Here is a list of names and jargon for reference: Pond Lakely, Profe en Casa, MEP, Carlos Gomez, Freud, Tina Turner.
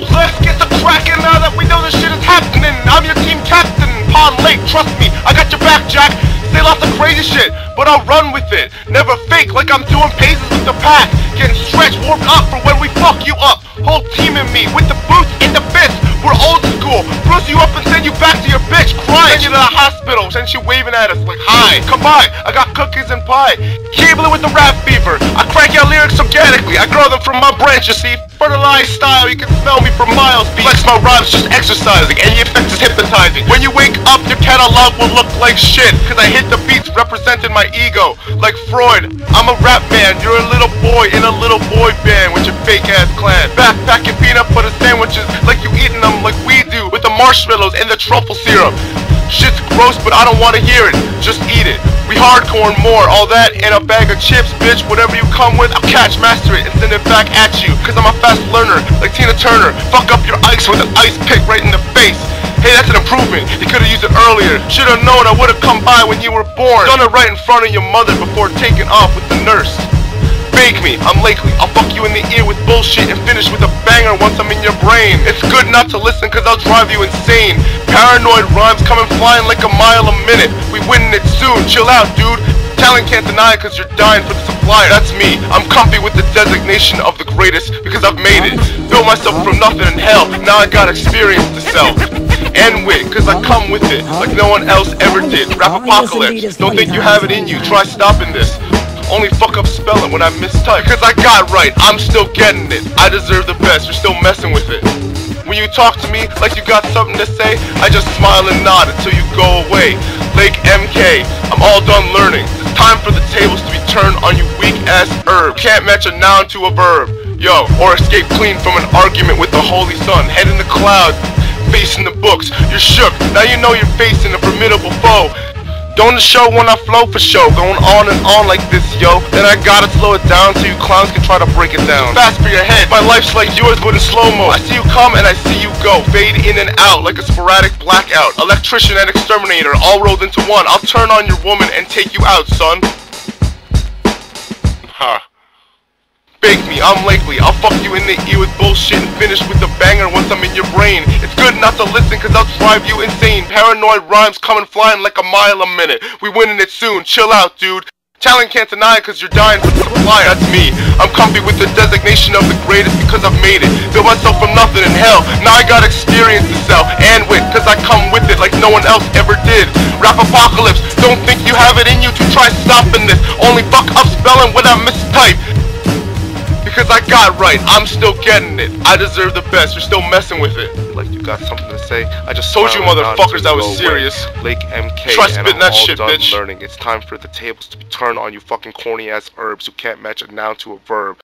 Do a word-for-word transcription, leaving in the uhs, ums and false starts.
go. Let's get to crackin' now that we know this shit is happening. I'm your team captain, Pond Lake, trust me, I got your back, Jack. Say lots of crazy shit, but I'll run with it. Never fake like I'm doing paces with the pack. Getting stretched, warmed up for when we fuck you up. Whole team and me, with the boots in the fist. We're old school, bruise you up and send you back to your bitch, crying. Send you to the hospital, and she waving at us like, hi, come by, I got cookies and pie. Cabling with the rap fever, I crack your lyrics organically. I grow them from my branch, you see. Fertilized style, you can smell me for miles. Flex my rhymes, just exercising, and the effect is hypnotizing. When you wake up, your catalog will look like shit, cause I hit the beats representing my ego. Like Freud, I'm a rap man, you're a little boy in a little boy band with your fake ass clan. Backpack and peanut butter sandwiches like you eating them like we do, with the marshmallows and the truffle syrup. Shit's gross, but I don't wanna hear it, just eat it. We hardcore and more, all that and a bag of chips, bitch. Whatever you come with, I'll catch, master it, and send it back at you. Cause I'm a fast learner, like Tina Turner. Fuck up your ice with an ice pick right in the face. Hey, that's an improvement, you could've used it earlier. Should've known I would've come by when you were born. Done it right in front of your mother before taking off with the nurse. Bake me, I'm Lakely, I'll fuck you in the ear with bullshit and finish with a banger once I'm in your brain. It's good not to listen cause I'll drive you insane. Paranoid rhymes coming flying like a mile a minute. We winning it soon, chill out dude. Talent can't deny it cause you're dying for the supplier. That's me, I'm comfy with the designation of the greatest because I've made it. Built myself from nothing in hell, now I got experience to sell. And wit, cause I come with it, like no one else ever did. Rap apocalypse, don't think you have it in you, try stopping this. Only fuck up spelling when I mistype. Because I got right, I'm still getting it. I deserve the best, you're still messing with it. When you talk to me like you got something to say, I just smile and nod until you go away. Lake M K, I'm all done learning. It's time for the tables to be turned on you weak ass herb. Can't match a noun to a verb, yo. Or escape clean from an argument with the holy sun. Head in the clouds, face in the books. You're shook, now you know you're facing a formidable foe. Don't the show when I flow for show, going on and on like this, yo. Then I gotta slow it down so you clowns can try to break it down. Fast for your head, my life's like yours but in slow-mo. I see you come and I see you go, fade in and out like a sporadic blackout. Electrician and exterminator, all rolled into one. I'll turn on your woman and take you out, son. Ha. Huh. Bake me, I'm Lakely, I'll fuck you in the ear with bullshit and finish with the banger once I'm in your brain. It's good not to listen cause I'll drive you insane. Paranoid rhymes coming flying like a mile a minute. We winning it soon, chill out dude. Talent can't deny it cause you're dying for the supply. That's me, I'm comfy with the designation of the greatest because I've made it. Built myself from nothing in hell, now I got experience to sell. And wit, cause I come with it like no one else ever did. Rap apocalypse, don't think you have it in you to try stopping this. Only fuck up spelling when I mistype. Because I got right, I'm still getting it. I deserve the best, you're still messing with it. Like you got something to say? I just told you motherfuckers I was serious. Lake M K, try spitting that shit, bitch. Learning. It's time for the tables to be turned on you fucking corny ass herbs who can't match a noun to a verb.